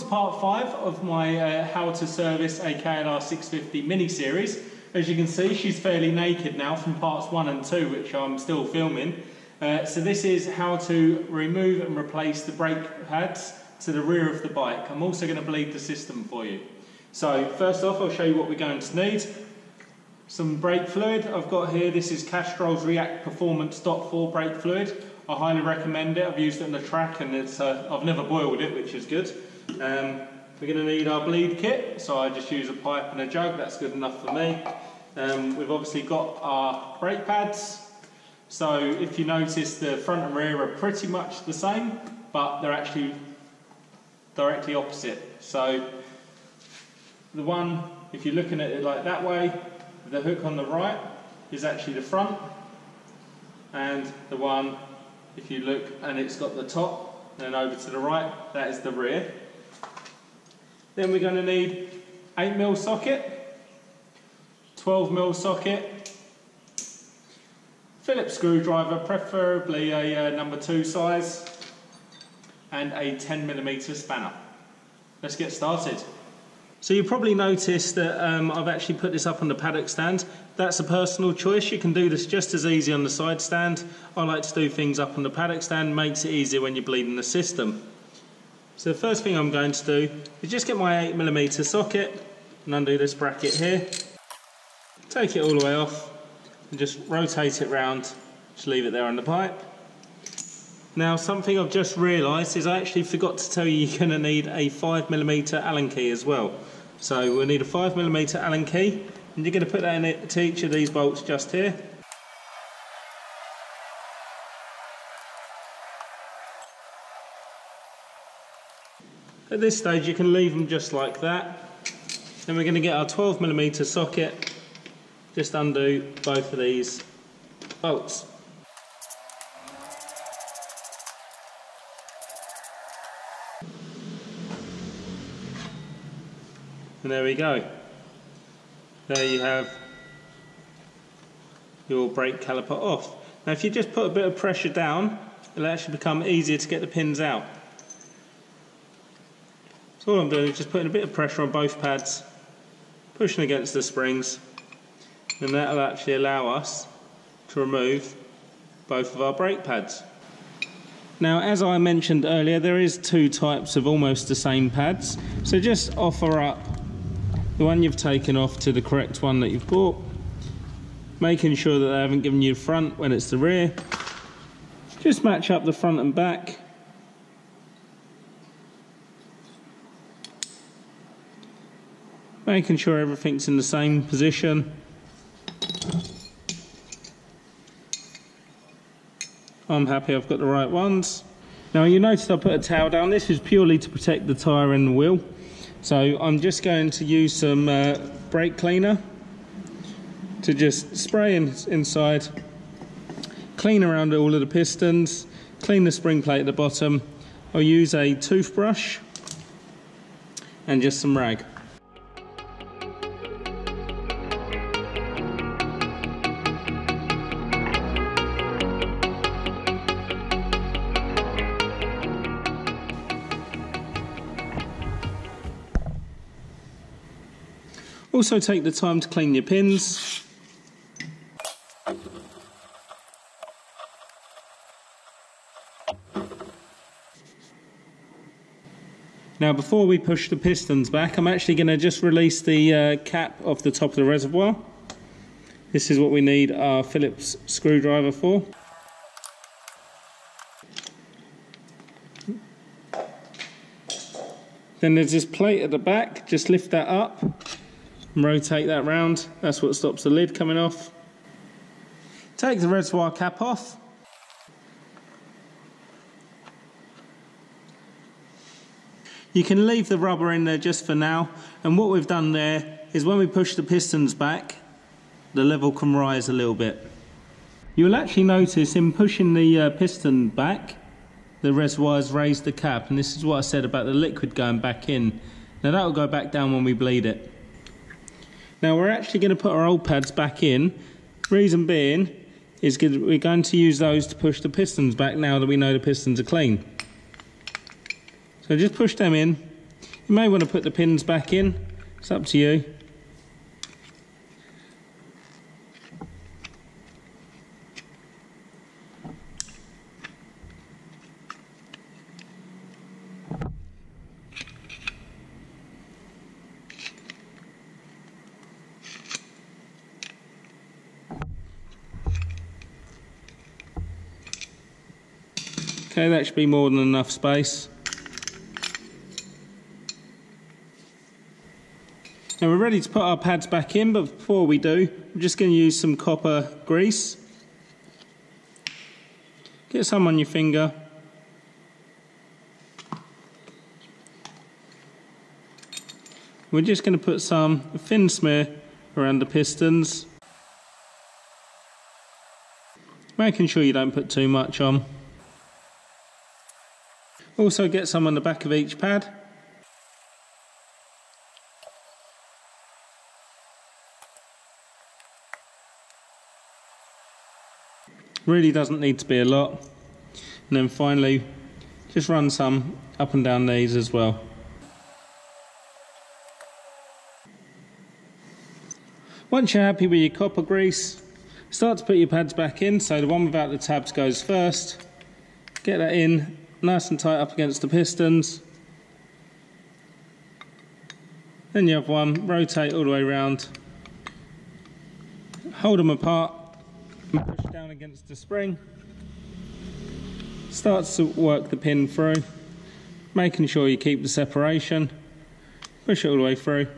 to part 5 of my how to service a KLR 650 mini series. As you can see, she's fairly naked now from parts 1 and 2, which I'm still filming. So this is how to remove and replace the brake pads to the rear of the bike. I'm also going to bleed the system for you. So first off, I'll show you what we're going to need. Some brake fluid I've got here. This is Castrol's React Performance DOT 4 brake fluid. I highly recommend it. I've used it on the track and it's I've never boiled it, which is good. We're going to need our bleed kit, so I just use a pipe and a jug. That's good enough for me. We've obviously got our brake pads. So if you notice, the front and rear are pretty much the same, but they're actually directly opposite. So the one, if you're looking at it like that way, the hook on the right is actually the front, and the one, if you look and it's got the top and over to the right, that is the rear. Then we're going to need 8mm socket, 12mm socket, Phillips screwdriver, preferably a number 2 size, and a 10mm spanner. Let's get started. So you probably noticed that I've actually put this up on the paddock stand. That's a personal choice. You can do this just as easy on the side stand. I like to do things up on the paddock stand. Makes it easier when you're bleeding the system. So the first thing I'm going to do is just get my 8mm socket and undo this bracket here. Take it all the way off and just rotate it round. Just leave it there on the pipe. Now, something I've just realised is I actually forgot to tell you you're going to need a 5mm Allen key as well. So we'll need a 5mm Allen key, and you're going to put that in it to each of these bolts just here. At this stage you can leave them just like that. Then we're going to get our 12mm socket, just undo both of these bolts. And there we go. There you have your brake caliper off. Now if you just put a bit of pressure down, it'll actually become easier to get the pins out. So all I'm doing is just putting a bit of pressure on both pads, pushing against the springs, and that'll actually allow us to remove both of our brake pads. Now, as I mentioned earlier, there is 2 types of almost the same pads, so just offer up the one you've taken off to the correct one that you've bought, making sure that they haven't given you the front when it's the rear. Just match up the front and back. Making sure everything's in the same position. I'm happy I've got the right ones. Now, you notice I put a towel down. This is purely to protect the tyre and the wheel. So I'm just going to use some brake cleaner to just spray inside, clean around all of the pistons, clean the spring plate at the bottom. I'll use a toothbrush and just some rag. Also take the time to clean your pins. Now, before we push the pistons back, I'm actually going to just release the cap off the top of the reservoir. This is what we need our Phillips screwdriver for. Then there's this plate at the back, just lift that up. Rotate that round, that's what stops the lid coming off. Take the reservoir cap off. You can leave the rubber in there just for now, and what we've done there is when we push the pistons back, the level can rise a little bit. You'll actually notice in pushing the piston back, the reservoir's raised the cap, and this is what I said about the liquid going back in. Now that will go back down when we bleed it. Now we're actually going to put our old pads back in. Reason being is we're going to use those to push the pistons back now that we know the pistons are clean. So just push them in. You may want to put the pins back in, it's up to you. Okay, that should be more than enough space. Now we're ready to put our pads back in, but before we do, we're just going to use some copper grease. Get some on your finger. We're just going to put some thin smear around the pistons, making sure you don't put too much on. Also get some on the back of each pad. Really doesn't need to be a lot. And then finally, just run some up and down these as well. Once you're happy with your copper grease, start to put your pads back in. So the one without the tabs goes first. Get that in nice and tight up against the pistons. Then you have one, rotate all the way around, hold them apart and push down against the spring. Starts to work the pin through, making sure you keep the separation. Push it all the way through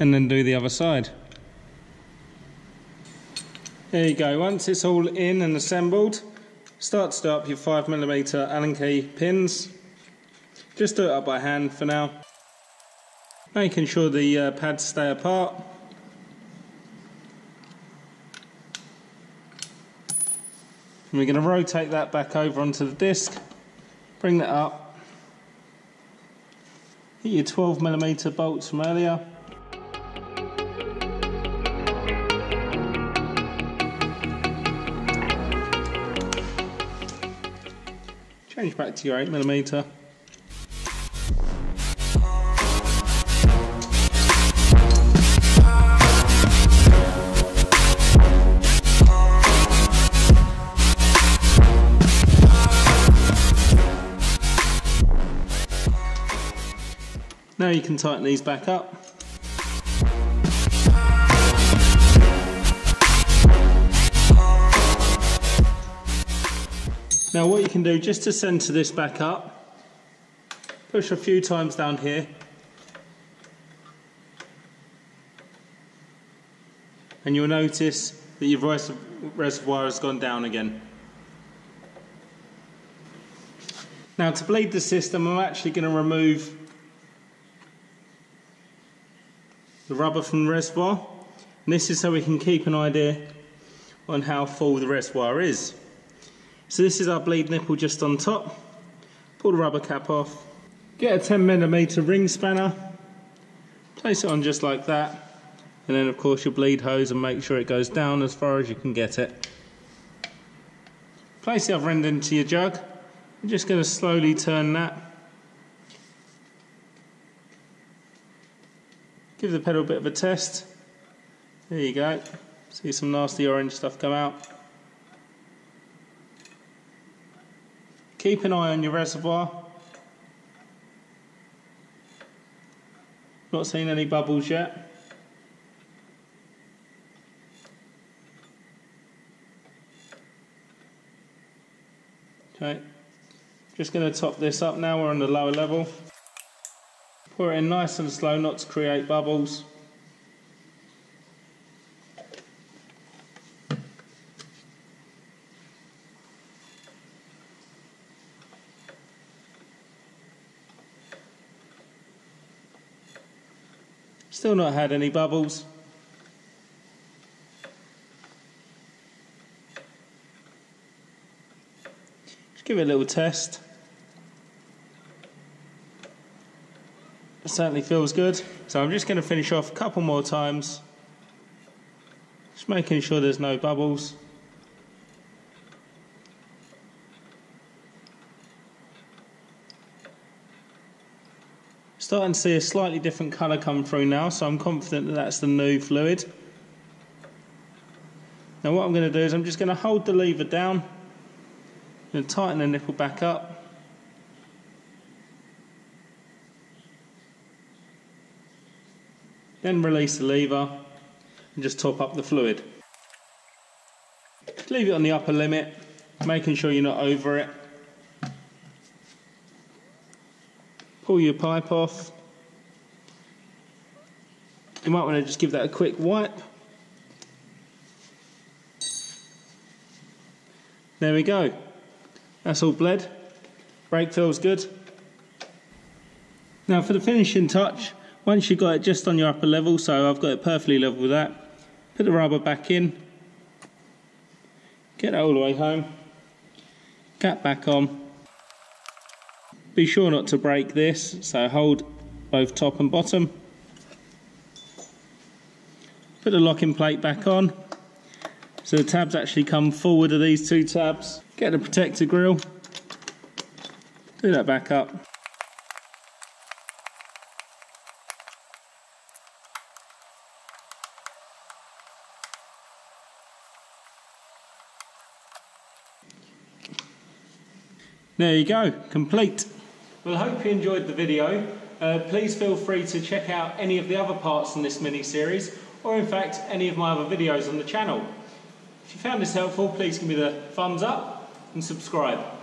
and then do the other side. There you go, once it's all in and assembled, start to do up your 5mm Allen key pins. Just do it up by hand for now, making sure the pads stay apart. And we're going to rotate that back over onto the disc, bring that up, hit your 12mm bolts from earlier. Change back to your 8mm. Now you can tighten these back up. Now what you can do, just to centre this back up, push a few times down here and you'll notice that your reservoir has gone down again. Now to bleed the system, I'm actually going to remove the rubber from the reservoir, and this is so we can keep an idea on how full the reservoir is. So this is our bleed nipple just on top. Pull the rubber cap off. Get a 10mm ring spanner. Place it on just like that. And then of course your bleed hose, and make sure it goes down as far as you can get it. Place the other end into your jug. I'm just going to slowly turn that. Give the pedal a bit of a test. There you go. See some nasty orange stuff come out. Keep an eye on your reservoir. Not seen any bubbles yet. Okay, just going to top this up now, we're on the lower level. Pour it in nice and slow, not to create bubbles. Still not had any bubbles. Just give it a little test. It certainly feels good. So I'm just going to finish off a couple more times, just making sure there's no bubbles. Starting to see a slightly different colour come through now, so I'm confident that that's the new fluid. Now what I'm going to do is I'm just going to hold the lever down, I'm going to tighten the nipple back up, then release the lever and just top up the fluid. Leave it on the upper limit, making sure you're not over it. Pull your pipe off. You might want to just give that a quick wipe. There we go. That's all bled. Brake feels good. Now for the finishing touch, once you've got it just on your upper level, so I've got it perfectly level with that, put the rubber back in, get it all the way home, cap back on. Be sure not to break this, so hold both top and bottom. Put the locking plate back on, so the tabs actually come forward of these two tabs. Get the protector grill, do that back up. There you go, complete. Well, I hope you enjoyed the video. Please feel free to check out any of the other parts in this mini-series, or in fact, any of my other videos on the channel. If you found this helpful, please give me the thumbs up and subscribe.